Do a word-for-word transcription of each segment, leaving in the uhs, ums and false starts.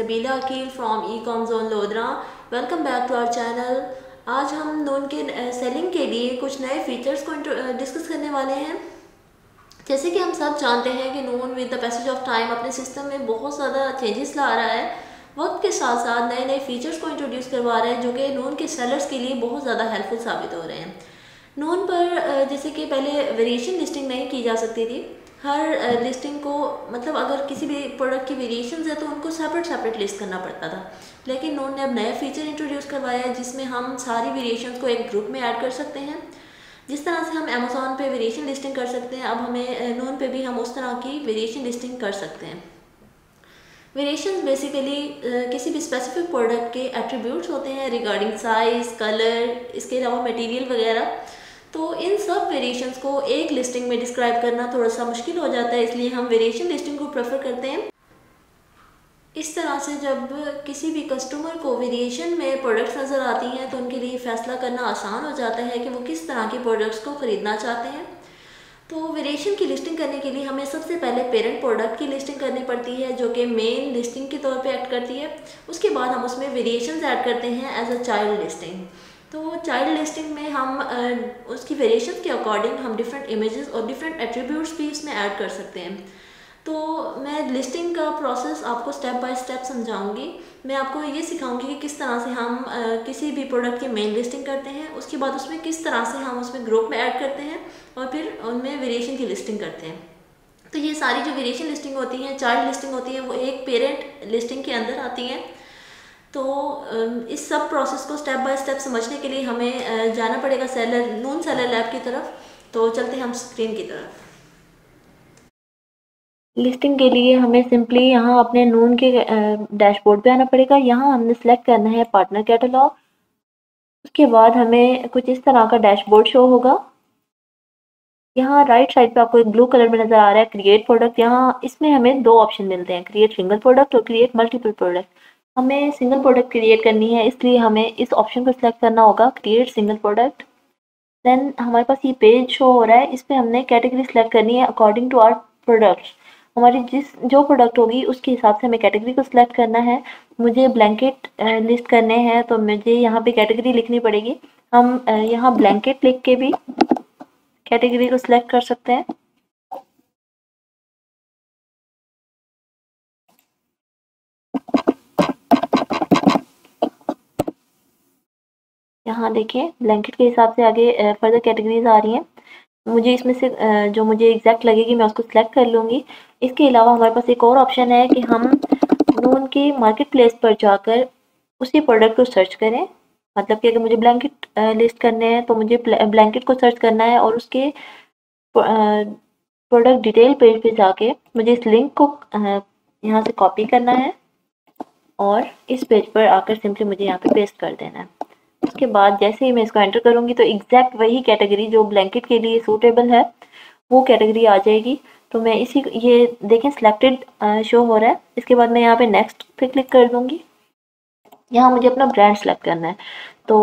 सबीला Akeel from ecom zone lodhra. Welcome back to our channel. आज हम नून के सेलिंग के लिए कुछ नए फीचर्स को डिस्कस करने वाले हैं। जैसे कि हम सब जानते हैं कि नून with the passage of time अपने सिस्टम में बहुत ज़्यादा चेंजेस ला रहा है, वक्त के साथ साथ नए नए फीचर्स को इंट्रोड्यूस करवा रहे हैं जो कि नून के सेलर्स के लिए बहुत ज़्यादा हेल्पफुल साबित हो रहे हैं। नून पर जैसे कि पहले वेरिएशन लिस्टिंग नहीं की जा सकती थी, हर लिस्टिंग को मतलब अगर किसी भी प्रोडक्ट की वेरिएशंस है तो उनको सेपरेट सेपरेट लिस्ट करना पड़ता था, लेकिन नून ने अब नया फीचर इंट्रोड्यूस करवाया है जिसमें हम सारी वेरिएशंस को एक ग्रुप में ऐड कर सकते हैं। जिस तरह से हम अमेज़ॉन पे वेरिएशन लिस्टिंग कर सकते हैं, अब हमें नून पे भी हम उस तरह की वेरिएशन लिस्टिंग कर सकते हैं। वेरिएशन बेसिकली किसी भी स्पेसिफिक प्रोडक्ट के एट्रीब्यूट्स होते हैं रिगार्डिंग साइज़, कलर, इसके अलावा मटीरियल वगैरह। तो इन सब वेरिएशंस को एक लिस्टिंग में डिस्क्राइब करना थोड़ा सा मुश्किल हो जाता है, इसलिए हम वेरिएशन लिस्टिंग को प्रेफर करते हैं। इस तरह से जब किसी भी कस्टमर को वेरिएशन में प्रोडक्ट्स नज़र आती हैं तो उनके लिए फैसला करना आसान हो जाता है कि वो किस तरह के प्रोडक्ट्स को ख़रीदना चाहते हैं। तो वेरिएशन की लिस्टिंग करने के लिए हमें सबसे पहले पेरेंट प्रोडक्ट की लिस्टिंग करनी पड़ती है जो कि मेन लिस्टिंग के तौर पर एक्ट करती है। उसके बाद हम उसमें वेरिएशन ऐड करते हैं एज अ चाइल्ड लिस्टिंग। तो चाइल्ड लिस्टिंग में हम उसकी वेरिएशन के अकॉर्डिंग हम डिफरेंट इमेजेस और डिफरेंट एट्रीब्यूट्स भी इसमें ऐड कर सकते हैं। तो मैं लिस्टिंग का प्रोसेस आपको स्टेप बाय स्टेप समझाऊंगी। मैं आपको ये सिखाऊंगी कि किस तरह से हम किसी भी प्रोडक्ट की मेन लिस्टिंग करते हैं, उसके बाद उसमें किस तरह से हम उसमें ग्रुप में ऐड करते हैं और फिर उनमें वेरिएशन की लिस्टिंग करते हैं। तो ये सारी जो वेरिएशन लिस्टिंग होती है, चाइल्ड लिस्टिंग होती है, वो एक पेरेंट लिस्टिंग के अंदर आती है। तो इस सब प्रोसेस को स्टेप बाय स्टेप समझने के लिए हमें जाना पड़ेगा सेलर नून सेलर लैब की तरफ। तो चलते हैं हम स्क्रीन की तरफ। लिस्टिंग के लिए हमें सिंपली यहाँ अपने नून के डैशबोर्ड पे आना पड़ेगा। यहाँ हमने सेलेक्ट करना है पार्टनर कैटलॉग। उसके बाद हमें कुछ इस तरह का डैशबोर्ड शो होगा। यहाँ राइट साइड पे आपको एक ब्लू कलर में नज़र आ रहा है क्रिएट प्रोडक्ट। यहाँ इसमें हमें दो ऑप्शन मिलते हैं, क्रिएट सिंगल प्रोडक्ट और क्रिएट मल्टीपल प्रोडक्ट। हमें सिंगल प्रोडक्ट क्रिएट करनी है, इसलिए हमें इस ऑप्शन को सिलेक्ट करना होगा, क्रिएट सिंगल प्रोडक्ट। देन हमारे पास ये पेज शो हो रहा है, इस पर हमने कैटेगरी सिलेक्ट करनी है अकॉर्डिंग टू आवर प्रोडक्ट्स। हमारी जिस जो प्रोडक्ट होगी उसके हिसाब से हमें कैटेगरी को सिलेक्ट करना है। मुझे ब्लैंकेट लिस्ट करने हैं तो मुझे यहाँ पे कैटेगरी लिखनी पड़ेगी। हम यहाँ ब्लैंकेट लिख के भी कैटेगरी को सिलेक्ट कर सकते हैं। यहाँ देखिए ब्लैंकेट के हिसाब से आगे फर्दर कैटेगरीज आ रही हैं। मुझे इसमें से जो मुझे एग्जैक्ट लगेगी मैं उसको सिलेक्ट कर लूँगी। इसके अलावा हमारे पास एक और ऑप्शन है कि हम नून के मार्केट प्लेस पर जाकर उसी प्रोडक्ट को सर्च करें। मतलब कि अगर मुझे ब्लैंकेट लिस्ट करने हैं तो मुझे ब्लैंकेट को सर्च करना है और उसके प्रोडक्ट डिटेल पेज पे जाके मुझे इस लिंक को यहाँ से कॉपी करना है और इस पेज पर आकर सिंपली मुझे यहाँ पे पेस्ट कर देना है। उसके बाद जैसे ही मैं इसको एंटर करूँगी तो एग्जैक्ट वही कैटेगरी जो ब्लैंकेट के लिए सूटेबल है वो कैटेगरी आ जाएगी। तो मैं इसी ये देखें सिलेक्टेड शो हो रहा है। इसके बाद मैं यहाँ पे नेक्स्ट पे क्लिक कर दूँगी। यहाँ मुझे अपना ब्रांड सेलेक्ट करना है, तो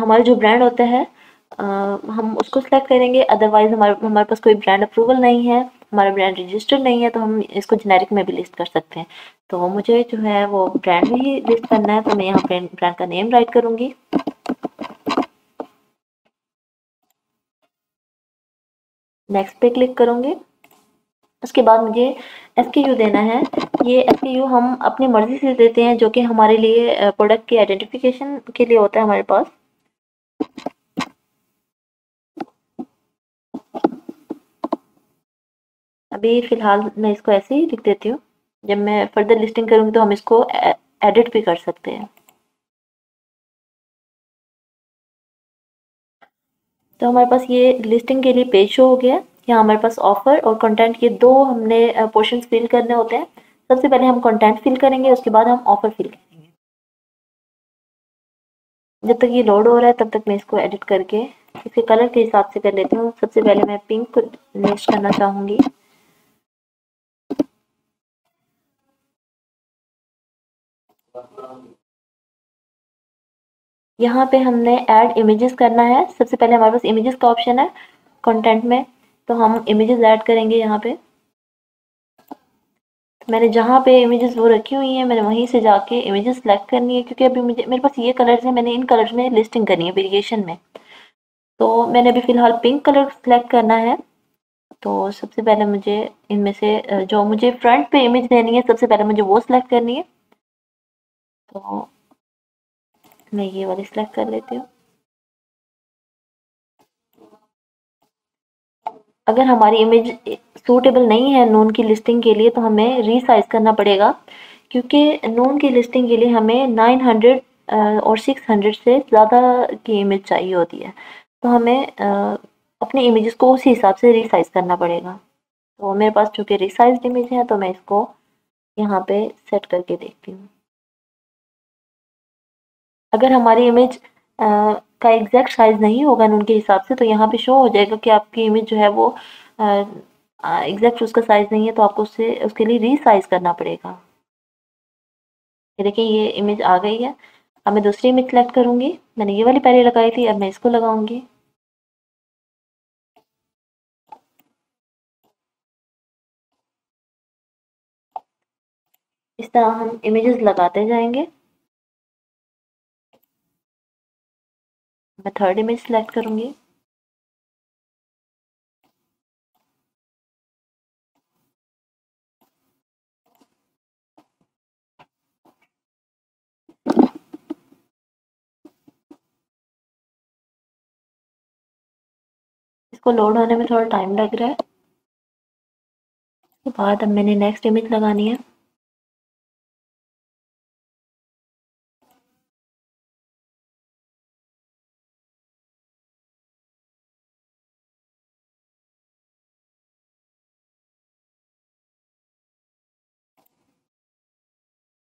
हमारा जो ब्रांड होता है आ, हम उसको सिलेक्ट करेंगे। अदरवाइज़ हमारे हमारे पास कोई ब्रांड अप्रूवल नहीं है, हमारा ब्रांड रजिस्टर्ड नहीं है, तो हम इसको जेनेरिक में भी लिस्ट कर सकते हैं। तो मुझे जो है वो ब्रांड ही लिस्ट करना है, तो मैं यहाँ ब्रांड ब्रांड का नेम राइट करूँगी। नेक्स्ट पे क्लिक करूँगी। उसके बाद मुझे एस के यू देना है। ये एस के यू हम अपनी मर्ज़ी से देते हैं जो कि हमारे लिए प्रोडक्ट के आइडेंटिफिकेशन के लिए होता है हमारे पास। अभी फ़िलहाल मैं इसको ऐसे ही लिख देती हूँ, जब मैं फर्दर लिस्टिंग करूँगी तो हम इसको एडिट भी कर सकते हैं। तो हमारे पास ये लिस्टिंग के लिए पेज शो हो गया। यहाँ हमारे पास ऑफ़र और कंटेंट के दो हमने पोर्शन फिल करने होते हैं। सबसे पहले हम कंटेंट फिल करेंगे, उसके बाद हम ऑफ़र फिल करेंगे। जब तक ये लोड हो रहा है तब तक मैं इसको एडिट करके इसके कलर के हिसाब से कर लेती हूँ। सबसे पहले मैं पिंक को लिस्ट करना चाहूँगी। यहाँ पे हमने ऐड इमेजेस करना है। सबसे पहले हमारे पास इमेजेस का ऑप्शन है कंटेंट में, तो हम इमेजेस ऐड करेंगे यहाँ पे। मैंने जहाँ पे इमेजेस वो रखी हुई हैं मैंने वहीं से जाके इमेजेस सेलेक्ट करनी है, क्योंकि अभी मुझे मेरे पास ये कलर्स हैं, मैंने इन कलर्स में लिस्टिंग करनी है वेरिएशन में। तो मैंने अभी फ़िलहाल पिंक कलर सेलेक्ट करना है। तो सबसे पहले मुझे इनमें से जो मुझे फ्रंट पे इमेज देनी है सबसे पहले मुझे वो सिलेक्ट करनी है। तो मैं ये वाली सिलेक्ट कर लेती हूँ। अगर हमारी इमेज सूटेबल नहीं है नून की लिस्टिंग के लिए तो हमें रीसाइज करना पड़ेगा, क्योंकि नून की लिस्टिंग के लिए हमें नौ सौ और छह सौ से ज़्यादा की इमेज चाहिए होती है। तो हमें अपने इमेजेस को उसी हिसाब से रीसाइज करना पड़ेगा। तो मेरे पास चूँकि रीसाइज्ड इमेज है तो मैं इसको यहाँ पे सेट करके देखती हूँ। अगर हमारी इमेज आ, का एग्जैक्ट साइज़ नहीं होगा नून के हिसाब से तो यहाँ पे शो हो जाएगा कि आपकी इमेज जो है वो एग्जैक्ट उसका साइज़ नहीं है, तो आपको उससे उसके लिए रीसाइज करना पड़ेगा। देखिए ये इमेज आ गई है। अब मैं दूसरी इमेज सेलेक्ट करूँगी। मैंने ये वाली पहले लगाई थी, अब मैं इसको लगाऊँगी। इस तरह हम इमेजेस लगाते जाएंगे। मैं थर्ड इमेज सेलेक्ट करूंगी। इसको लोड होने में थोड़ा टाइम लग रहा है। उसके बाद अब मैंने नेक्स्ट इमेज लगानी है।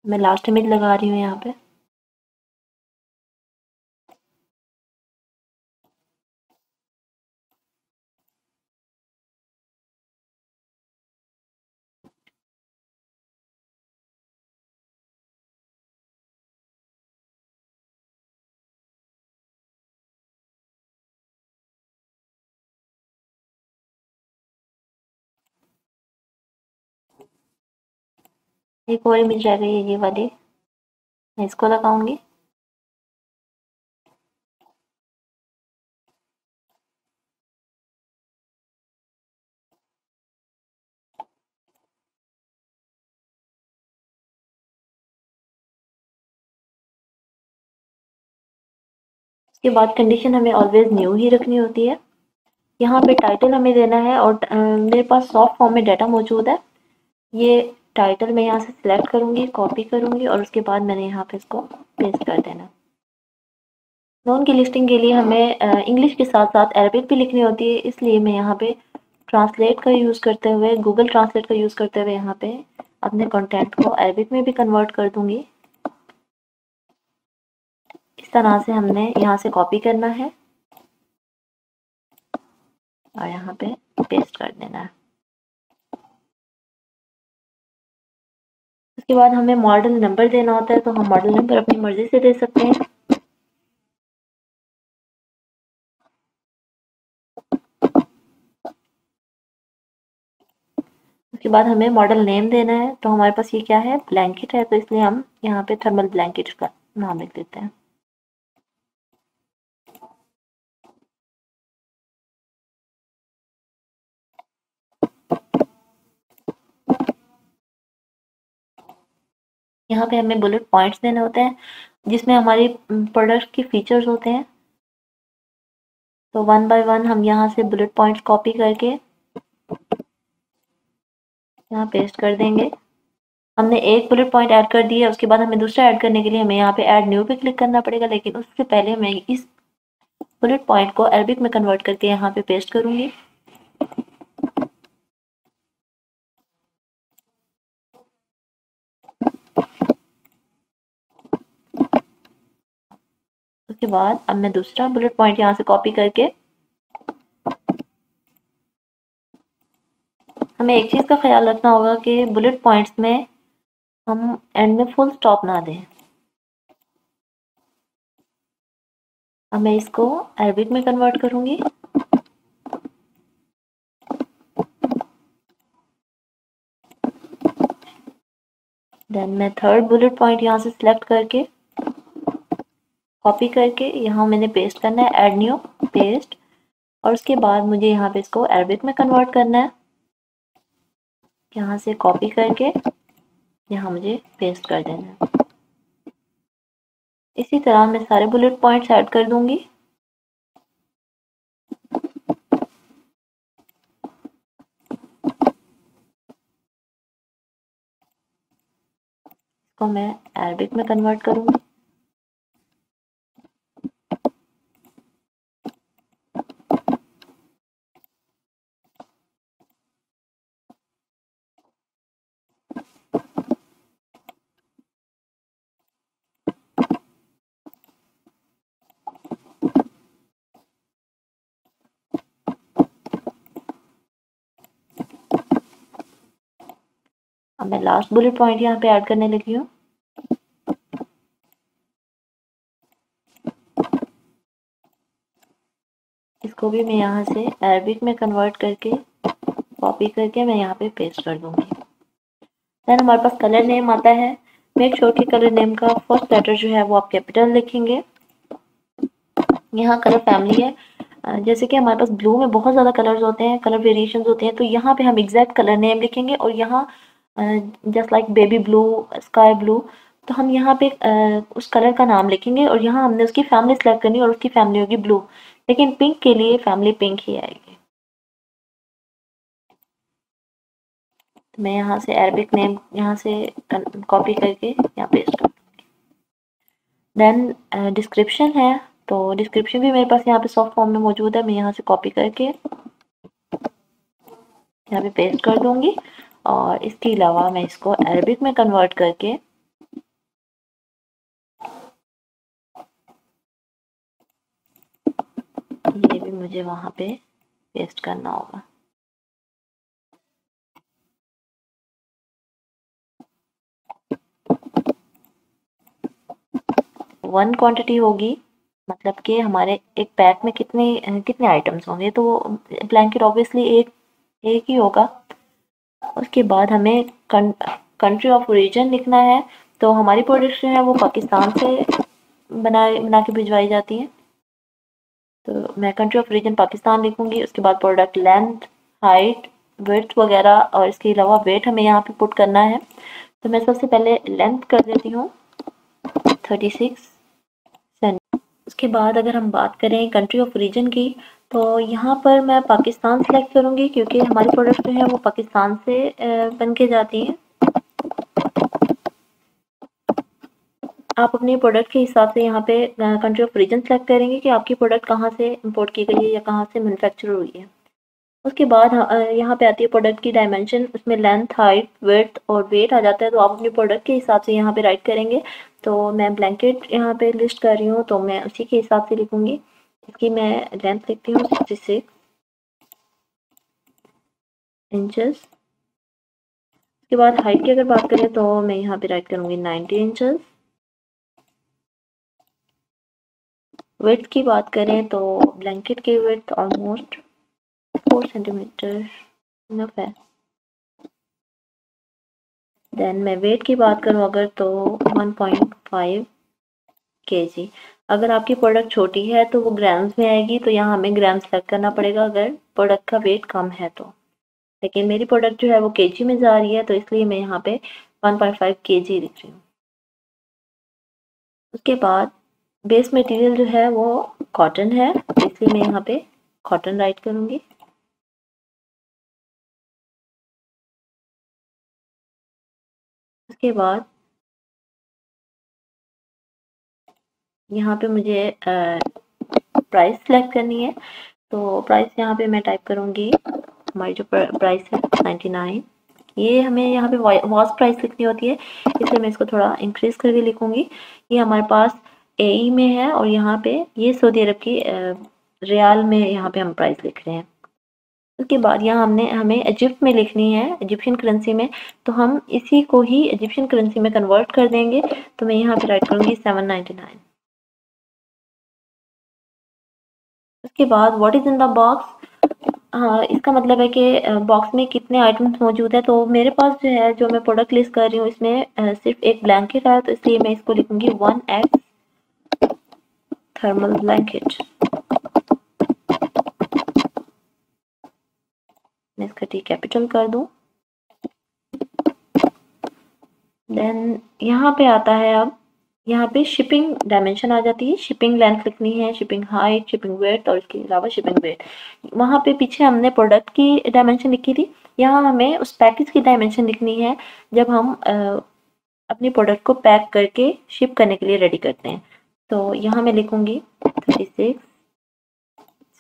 मैं लास्ट इमेज लगा रही हूँ यहाँ पे। एक और इमेज रह गई है ये वाली, मैं इसको लगाऊंगी। इसके बाद कंडीशन हमें ऑलवेज न्यू ही रखनी होती है। यहाँ पे टाइटल हमें देना है और मेरे पास सॉफ्ट फॉर्म में डाटा मौजूद है। ये टाइटल मैं यहाँ से सिलेक्ट करूँगी, कॉपी करूँगी और उसके बाद मैंने यहाँ पे इसको पेस्ट कर देना। नून की लिस्टिंग के लिए हमें इंग्लिश के साथ साथ अरबिक भी लिखनी होती है, इसलिए मैं यहाँ पे ट्रांसलेट का यूज़ करते हुए, गूगल ट्रांसलेट का यूज़ करते हुए यहाँ पे अपने कंटेंट को अरबिक में भी कन्वर्ट कर दूँगी। इस तरह से हमने यहाँ से कॉपी करना है और यहाँ पे पेस्ट कर देना है। उसके बाद हमें मॉडल नंबर देना होता है, तो हम मॉडल नंबर अपनी मर्जी से दे सकते हैं। उसके बाद हमें मॉडल नेम देना है, तो हमारे पास ये क्या है, ब्लैंकेट है, तो इसलिए हम यहाँ पे थर्मल ब्लैंकेट का नाम लिख देते हैं। यहाँ पे हमें बुलेट पॉइंट्स देने होते हैं जिसमें हमारी प्रोडक्ट के फीचर्स होते हैं। तो वन बाय वन हम यहाँ से बुलेट पॉइंट्स कॉपी करके यहाँ पेस्ट कर देंगे। हमने एक बुलेट पॉइंट ऐड कर दिया, उसके बाद हमें दूसरा ऐड करने के लिए हमें यहाँ पे ऐड न्यू पे क्लिक करना पड़ेगा, लेकिन उससे पहले मैं इस बुलेट पॉइंट को अरबिक में कन्वर्ट करके यहाँ पे पेस्ट करूँगी। उसके बाद अब मैं दूसरा बुलेट पॉइंट यहाँ से कॉपी करके, हमें एक चीज़ का ख्याल रखना होगा कि बुलेट पॉइंट्स में हम एंड में फुल स्टॉप ना दें। अब मैं इसको अरबिक में कन्वर्ट करूँगी। देन मैं थर्ड बुलेट पॉइंट यहाँ से सिलेक्ट करके कॉपी करके यहाँ मैंने पेस्ट करना है, ऐड न्यू पेस्ट, और उसके बाद मुझे यहाँ पे इसको अरबिक में कन्वर्ट करना है। यहाँ से कॉपी करके यहाँ मुझे पेस्ट कर देना है। इसी तरह मैं सारे बुलेट पॉइंट्स ऐड कर दूंगी। इसको मैं अरबिक में कन्वर्ट करूंगी। अब मैं लास्ट बुलेट पॉइंट यहाँ पे ऐड करने लगी हूँ। इसको भी मैं यहाँ से अरबिक में कन्वर्ट करके कॉपी करके मैं यहाँ पे पेस्ट कर दूंगी। देन हमारे पास कलर नेम आता है। मेक श्योर कि कलर नेम का फर्स्ट लेटर जो है वो आप कैपिटल लिखेंगे। यहाँ कलर फैमिली है, जैसे कि हमारे पास ब्लू में बहुत ज़्यादा कलर्स होते हैं, कलर वेरिएशन होते हैं, तो यहाँ पे हम एग्जैक्ट कलर नेम लिखेंगे। और यहाँ just like baby blue, sky blue, तो हम यहाँ पे uh, उस कलर का नाम लिखेंगे और यहाँ हमने उसकी फैमिली सेलेक्ट करनी और उसकी फैमिली होगी ब्लू, लेकिन पिंक के लिए फैमिली पिंक ही आएगी। तो मैं यहाँ से अरबिक नेम यहाँ से कॉपी करके यहाँ पेस्ट कर दूँगी। देन डिस्क्रिप्शन है, तो डिस्क्रिप्शन भी मेरे पास यहाँ पे सॉफ्ट फॉर्म में मौजूद है। मैं यहाँ से कॉपी करके यहाँ पे पेस्ट कर दूँगी। और इसके अलावा मैं इसको अरबिक में कन्वर्ट करके ये भी मुझे वहाँ पे पेस्ट करना होगा। वन क्वांटिटी होगी, मतलब कि हमारे एक पैक में कितने कितने आइटम्स होंगे, तो ब्लैंकेट ऑब्वियसली एक एक ही होगा। उसके बाद हमें कंट्री ऑफ ओरिजिन लिखना है। तो हमारी प्रोडक्ट जो है वो पाकिस्तान से बनाए बना के भिजवाई जाती है, तो मैं कंट्री ऑफ ओरिजिन पाकिस्तान लिखूंगी। उसके बाद प्रोडक्ट लेंथ, हाइट, विड्थ वगैरह, और इसके अलावा वेट हमें यहाँ पे पुट करना है। तो मैं सबसे पहले लेंथ कर देती हूँ थर्टी सिक्स सेंटीमीटर। उसके बाद अगर हम बात करें कंट्री ऑफ ओरिजिन की, तो यहाँ पर मैं पाकिस्तान सेलेक्ट करूँगी क्योंकि हमारी प्रोडक्ट जो है वो पाकिस्तान से बन के जाती हैं। आप अपने प्रोडक्ट के हिसाब से यहाँ पे कंट्री ऑफ ओरिजिन सेलेक्ट करेंगे कि आपकी प्रोडक्ट कहाँ से इंपोर्ट की गई है या कहाँ से मैन्युफैक्चर हुई है। उसके बाद यहाँ पे आती है प्रोडक्ट की डायमेंशन, उसमें लेंथ, हाइट, विड्थ और वेट आ जाता है। तो आप अपने प्रोडक्ट के हिसाब से यहाँ पर राइट करेंगे। तो मैं ब्लैंकेट यहाँ पर लिस्ट कर रही हूँ, तो मैं उसी के हिसाब से लिखूँगी। इसकी मैं लेंथ लिखती हूँ सिक्सटी सिक्स इंचेस। उसके बाद हाइट की अगर बात करें तो मैं यहाँ पे राइट करूँगी नाइंटी इंचेस। विड्थ की बात करें तो ब्लैंकेट की width almost four centimetre enough है। देन मैं वेट की बात करूँ अगर तो वन पॉइंट फाइव केजी। अगर आपकी प्रोडक्ट छोटी है तो वो ग्राम्स में आएगी, तो यहाँ हमें ग्राम सेलेक्ट करना पड़ेगा अगर प्रोडक्ट का वेट कम है तो। लेकिन मेरी प्रोडक्ट जो है वो केजी में जा रही है, तो इसलिए मैं यहाँ पे वन पॉइंट फाइव केजी लिख रही हूँ। उसके बाद बेस मटेरियल जो है वो कॉटन है, तो इसलिए मैं यहाँ पे कॉटन राइट करूँगी। उसके बाद यहाँ पे मुझे प्राइस सेलेक्ट करनी है, तो प्राइस यहाँ पे मैं टाइप करूँगी। हमारी जो प्राइस है नाइन्टी नाइन, ये हमें यहाँ पे वॉस प्राइस लिखनी होती है, इसलिए मैं इसको थोड़ा इंक्रीज करके लिखूँगी। ये हमारे पास एई में है और यहाँ पे ये सऊदी अरब की रियाल में यहाँ पे हम प्राइस लिख रहे हैं। उसके बाद यहाँ हमने हमें इजिप्ट में लिखनी है, इजिप्शियन करेंसी में, तो हम इसी को ही इजिप्शियन करेंसी में कन्वर्ट कर देंगे। तो मैं यहाँ पे राइट करूँगी सेवन नाइन्टी नाइन। उसके बाद what is in the box, हाँ, इसका मतलब है कि बॉक्स में कितने आइटम्स मौजूद है। तो मेरे पास जो है, जो मैं प्रोडक्ट लिस्ट कर रही हूँ, इसमें सिर्फ एक ब्लैंकेट है, तो इसलिए मैं इसको लिखूंगी वन एक्स थर्मल ब्लैंकेट। मैं इसका टी कैपिटल कर दूं। देन यहाँ पे आता है, अब यहाँ पे शिपिंग डायमेंशन आ जाती है। शिपिंग लेंथ लिखनी है, शिपिंग हाइट, शिपिंग वेट और इसके अलावा शिपिंग वेट। वहाँ पे पीछे हमने प्रोडक्ट की डायमेंशन लिखी थी, यहाँ हमें उस पैकेज की डायमेंशन लिखनी है जब हम आ, अपने प्रोडक्ट को पैक करके शिप करने के लिए रेडी करते हैं। तो यहाँ मैं लिखूँगी थर्टी सिक्स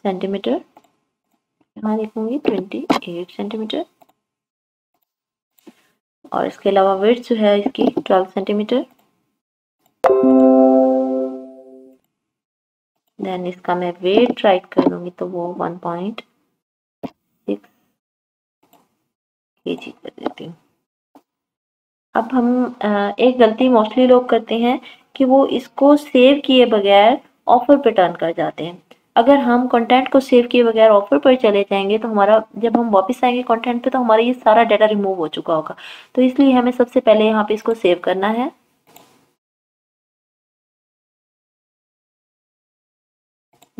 सेंटीमीटर, यहाँ लिखूँगी ट्वेंटी एट सेंटीमीटर और इसके अलावा वेट जो है इसकी ट्वेल्व सेंटीमीटर। देन इसका मैं वेट राइट कर लूंगी तो वो वन पॉइंट सिक्स के जी कर देती हूँ। अब हम एक गलती मोस्टली लोग करते हैं कि वो इसको सेव किए बगैर ऑफर पर टर्न कर जाते हैं। अगर हम कंटेंट को सेव किए बगैर ऑफर पर चले जाएंगे तो हमारा, जब हम वापस आएंगे कंटेंट पे, तो हमारा ये सारा डाटा रिमूव हो चुका होगा। तो इसलिए हमें सबसे पहले यहाँ पे इसको सेव करना है।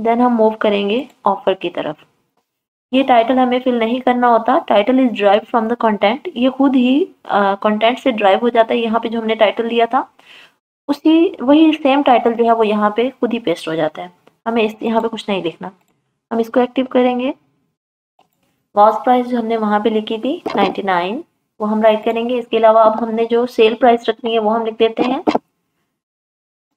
देन हम मूव करेंगे ऑफर की तरफ। ये टाइटल हमें फिल नहीं करना होता, title is drive from the content, ये खुद ही कंटेंट uh, से ड्राइव हो जाता है। यहाँ पे जो हमने टाइटल लिया था उसी वही सेम टाइटल जो है वो यहाँ पे खुद ही पेस्ट हो जाता है, हमें इस यहाँ पे कुछ नहीं लिखना। हम इसको एक्टिव करेंगे। बॉस प्राइस जो हमने वहाँ पे लिखी थी नाइन्टी नाइन, वो हम राइट करेंगे। इसके अलावा अब हमने जो सेल प्राइस रखनी है वो हम लिख देते हैं।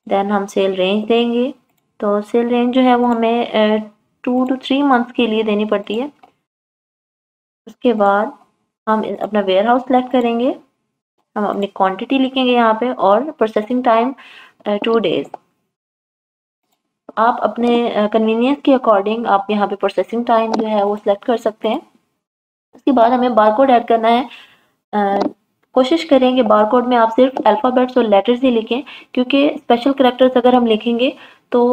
देन हम सेल रेंज देंगे, तो सेल रेंज जो है वो हमें टू टू थ्री मंथ्स के लिए देनी पड़ती है। उसके बाद हम अपना वेयर हाउस सेलेक्ट करेंगे, हम अपनी क्वांटिटी लिखेंगे यहाँ पे और प्रोसेसिंग टाइम टू डेज। आप अपने कन्वीनियंस के अकॉर्डिंग आप यहाँ पे प्रोसेसिंग टाइम जो है वो सिलेक्ट कर सकते हैं। उसके बाद हमें बारकोड ऐड करना है। आ, कोशिश करेंगे बारकोड में आप सिर्फ अल्फ़ाबेट्स और लेटर्स ही लिखें, क्योंकि स्पेशल करैक्टर्स अगर हम लिखेंगे तो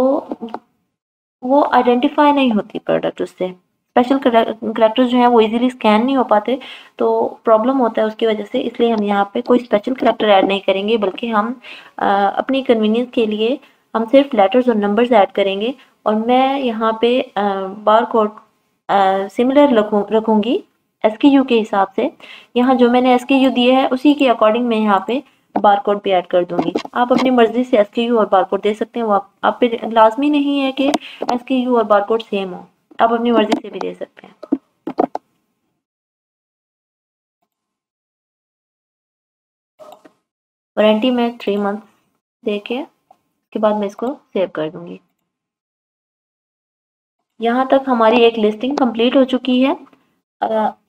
वो आइडेंटिफाई नहीं होती प्रोडक्ट उससे। स्पेशल करैक्टर्स जो हैं वो इजीली स्कैन नहीं हो पाते, तो प्रॉब्लम होता है उसकी वजह से। इसलिए हम यहाँ पे कोई स्पेशल करैक्टर ऐड नहीं करेंगे, बल्कि हम आ, अपनी कन्वीनियंस के लिए हम सिर्फ लेटर्स और नंबर्स ऐड करेंगे। और मैं यहाँ पे बार कोड सिमिलर रखूँगी एस के यू के हिसाब से। यहाँ जो मैंने एस के यू दिए है उसी के अकॉर्डिंग मैं यहाँ पे बार कोड भी ऐड कर दूँगी। आप अपनी मर्जी से एस के यू और बार कोड दे सकते हैं, वो आप, आप पे लाजमी नहीं है कि एस के यू और बार कोड सेम हो, आप अपनी मर्जी से भी दे सकते हैं। वारंटी में थ्री मंथ दे के के बाद मैं इसको सेव कर दूंगी। यहाँ तक हमारी एक लिस्टिंग कंप्लीट हो चुकी है।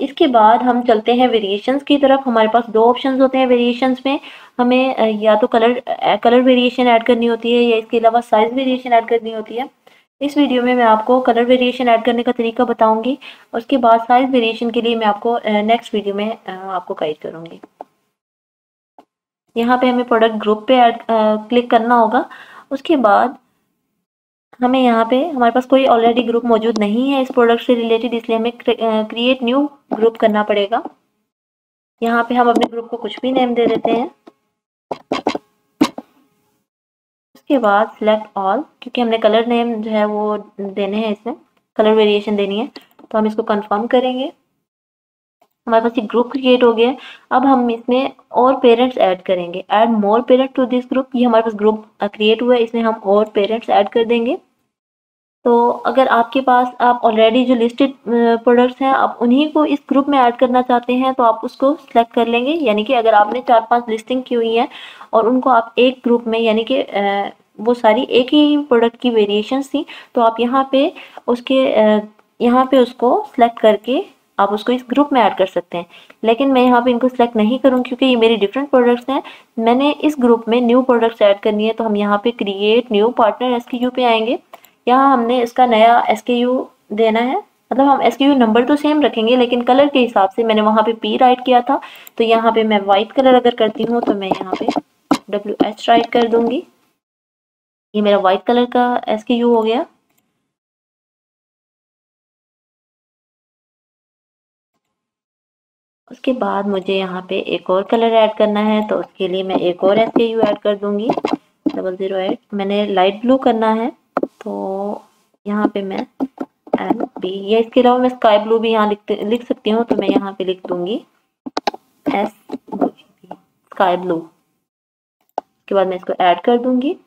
इसके बाद हम चलते हैं वेरिएशंस की तरफ। हमारे पास दो ऑप्शंस होते हैं वेरिएशंस में, हमें या तो कलर कलर वेरिएशन ऐड करनी होती है या इसके अलावा साइज वेरिएशन ऐड करनी होती है। इस वीडियो में मैं आपको कलर वेरिएशन ऐड करने का तरीका बताऊंगी, उसके बाद साइज वेरिएशन के लिए मैं आपको नेक्स्ट वीडियो में आपको गाइड करूँगी। यहाँ पे हमें प्रोडक्ट ग्रुप पे ऐड क्लिक करना होगा। उसके बाद हमें यहाँ पे, हमारे पास कोई ऑलरेडी ग्रुप मौजूद नहीं है इस प्रोडक्ट से रिलेटेड, इसलिए हमें क्रिएट न्यू ग्रुप करना पड़ेगा। यहाँ पे हम अपने ग्रुप को कुछ भी नेम दे देते हैं। उसके बाद सिलेक्ट ऑल, क्योंकि हमने कलर नेम जो है वो देने हैं, इसमें कलर वेरिएशन देनी है, तो हम इसको कन्फर्म करेंगे। हमारे पास ये ग्रुप क्रिएट हो गया है। अब हम इसमें और पेरेंट्स ऐड करेंगे, add more parents to this group. ये हमारे पास ग्रुप क्रिएट हुआ है, इसमें हम और पेरेंट्स ऐड कर देंगे। तो अगर आपके पास, आप ऑलरेडी जो लिस्टेड प्रोडक्ट्स हैं आप उन्हीं को इस ग्रुप में ऐड करना चाहते हैं, तो आप उसको सिलेक्ट कर लेंगे। यानी कि अगर आपने चार पांच लिस्टिंग की हुई है और उनको आप एक ग्रुप में, यानी कि वो सारी एक ही प्रोडक्ट की वेरिएशंस थी, तो आप यहाँ पे उसके यहाँ पे उसको सिलेक्ट करके आप उसको इस ग्रुप में ऐड कर सकते हैं। लेकिन मैं यहाँ पे इनको सिलेक्ट नहीं करूँ क्योंकि ये मेरी डिफरेंट प्रोडक्ट्स हैं, मैंने इस ग्रुप में न्यू प्रोडक्ट्स ऐड करनी है। तो हम यहाँ पे क्रिएट न्यू पार्टनर एसकेयू पे आएंगे। यहाँ हमने इसका नया एसकेयू देना है, मतलब हम एसकेयू नंबर तो सेम रखेंगे लेकिन कलर के हिसाब से। मैंने वहाँ पे पी राइट किया था, तो यहाँ पे मैं वाइट कलर अगर करती हूँ तो मैं यहाँ पे डब्ल्यू एच राइट कर दूँगी। ये मेरा वाइट कलर का एसकेयू हो गया। उसके बाद मुझे यहाँ पे एक और कलर ऐड करना है, तो उसके लिए मैं एक और एस के यू ऐड कर दूंगी डबल ज़ीरो एट। मैंने लाइट ब्लू करना है तो यहाँ पे मैं एम बी, या इसके अलावा मैं स्काई ब्लू भी यहाँ लिख लिख सकती हूँ, तो मैं यहाँ पे लिख दूंगी एस स्काई ब्लू। उसके बाद मैं इसको ऐड कर दूंगी।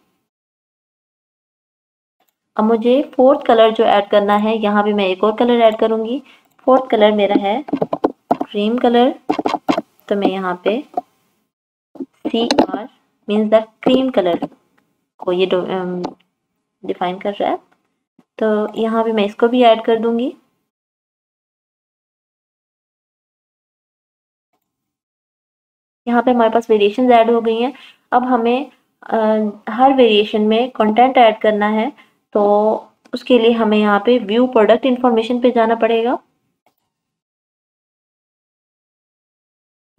अब मुझे फोर्थ कलर जो ऐड करना है, यहाँ पे मैं एक और कलर ऐड करूंगी। फोर्थ कलर मेरा है क्रीम कलर, तो मैं यहाँ पे C R means that cream colour को ये डिफाइन कर रहा है, तो यहाँ पे मैं इसको भी ऐड कर दूंगी। यहाँ पे हमारे पास वेरिएशंस ऐड हो गई हैं। अब हमें आ, हर वेरिएशन में कंटेंट ऐड करना है, तो उसके लिए हमें यहाँ पे व्यू प्रोडक्ट इंफॉर्मेशन पे जाना पड़ेगा।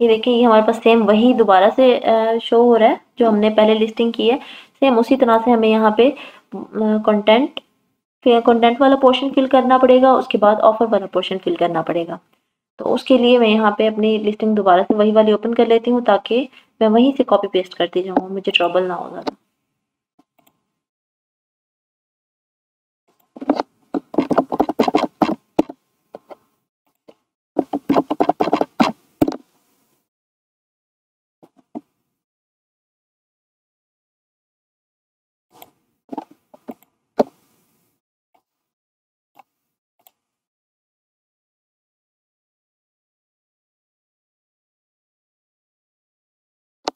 ये देखिए, ये हमारे पास सेम वही दोबारा से शो हो रहा है जो हमने पहले लिस्टिंग की है। सेम उसी तरह से हमें यहाँ पे कंटेंट कंटेंट वाला पोर्शन फिल करना पड़ेगा, उसके बाद ऑफर वाला पोर्शन फिल करना पड़ेगा। तो उसके लिए मैं यहाँ पे अपनी लिस्टिंग दोबारा से वही वाली ओपन कर लेती हूँ, ताकि मैं वहीं से कॉपी पेस्ट करती जाऊँ, मुझे ट्रबल ना हो ज़्यादा।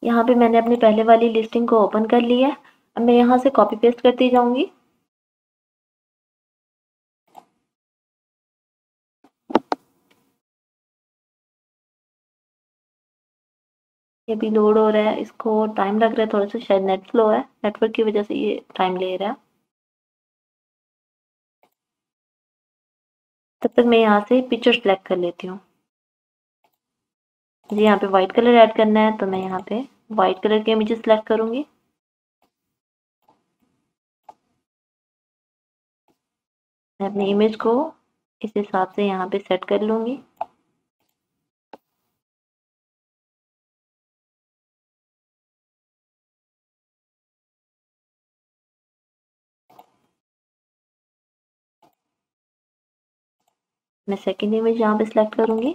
यहाँ पे मैंने अपनी पहले वाली लिस्टिंग को ओपन कर लिया है। अब मैं यहाँ से कॉपी पेस्ट करती जाऊंगी। ये भी लोड हो रहा है, इसको टाइम लग रहा है थोड़ा सा, शायद नेट स्लो है, नेटवर्क की वजह से ये टाइम ले रहा है। तब तक मैं यहाँ से पिक्चर सेलेक्ट कर लेती हूँ। मुझे यहाँ पे वाइट कलर ऐड करना है, तो मैं यहाँ पे वाइट कलर के इमेजेस सेलेक्ट करूंगी। मैं अपनी इमेज को इस हिसाब से यहाँ पे सेट कर लूंगी। मैं सेकंड इमेज यहाँ पे सेलेक्ट करूंगी।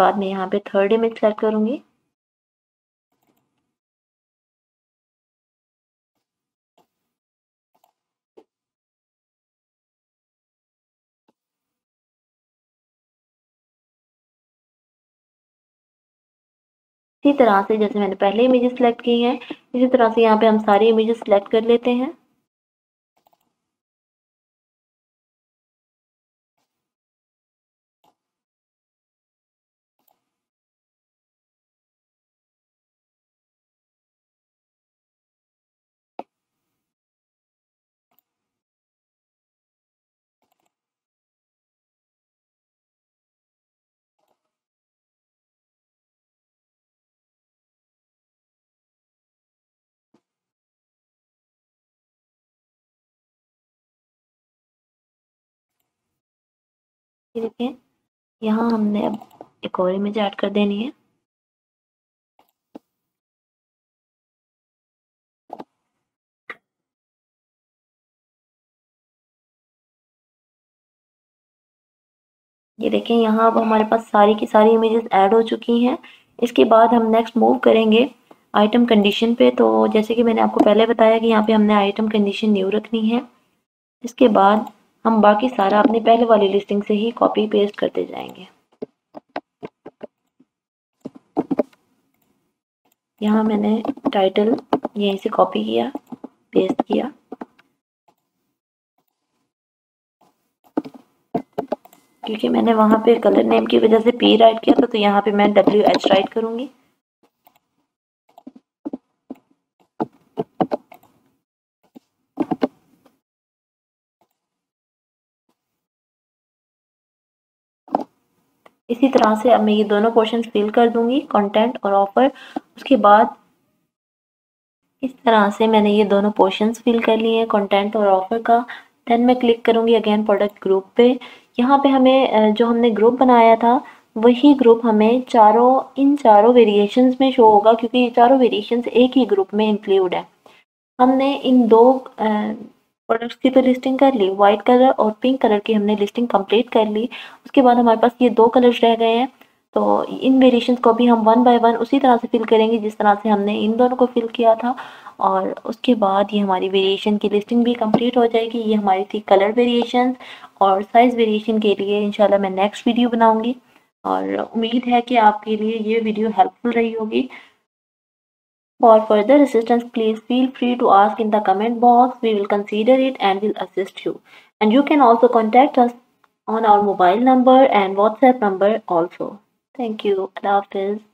बाद में यहाँ पे थर्ड इमेज सेलेक्ट करूंगी। इसी तरह से जैसे मैंने पहले इमेजेस सेलेक्ट की हैं, इसी तरह से यहाँ पे हम सारी इमेजेस सेलेक्ट कर लेते हैं। देखें, यहाँ हमने अब एक और इमेज ऐड कर देनी है। ये देखें, यहाँ अब हमारे पास सारी की सारी इमेजेस ऐड हो चुकी हैं। इसके बाद हम नेक्स्ट मूव करेंगे आइटम कंडीशन पे। तो जैसे कि मैंने आपको पहले बताया कि यहाँ पे हमने आइटम कंडीशन न्यू रखनी है। इसके बाद हम बाकी सारा अपने पहले वाली लिस्टिंग से ही कॉपी पेस्ट करते जाएंगे। यहाँ मैंने टाइटल यहीं से कॉपी किया, पेस्ट किया। क्योंकि मैंने वहाँ पे कलर नेम की वजह से पी राइट किया था, तो यहाँ पे मैं डब्ल्यू एच राइट करूँगी। इसी तरह से अब मैं ये दोनों पोर्शन फिल कर दूंगी, कंटेंट और ऑफर। उसके बाद इस तरह से मैंने ये दोनों पोर्शंस फिल कर लिए हैं, कंटेंट और ऑफर का। देन मैं क्लिक करूँगी अगेन प्रोडक्ट ग्रुप पे। यहाँ पे हमें जो हमने ग्रुप बनाया था वही ग्रुप हमें चारों इन चारों वेरिएशंस में शो होगा, क्योंकि ये चारों वेरिएशंस एक ही ग्रुप में इंक्लूड है। हमने इन दो प्रोडक्ट्स की तो लिस्टिंग कर ली, वाइट कलर और पिंक कलर की हमने लिस्टिंग कंप्लीट कर ली। उसके बाद हमारे पास ये दो कलर्स रह गए हैं, तो इन वेरिएशंस को भी हम वन बाय वन उसी तरह से फिल करेंगे जिस तरह से हमने इन दोनों को फिल किया था। और उसके बाद ये हमारी वेरिएशन की लिस्टिंग भी कंप्लीट हो जाएगी। ये हमारी थी कलर वेरिएशंस, और साइज़ वेरिएशन के लिए इंशाल्लाह मैं नेक्स्ट वीडियो बनाऊँगी, और उम्मीद है कि आपके लिए ये वीडियो हेल्पफुल रही होगी। For further assistance please feel free to ask in the comment box, we will consider it and will assist you, and you can also contact us on our mobile number and WhatsApp number also. Thank you. Allah Hafiz.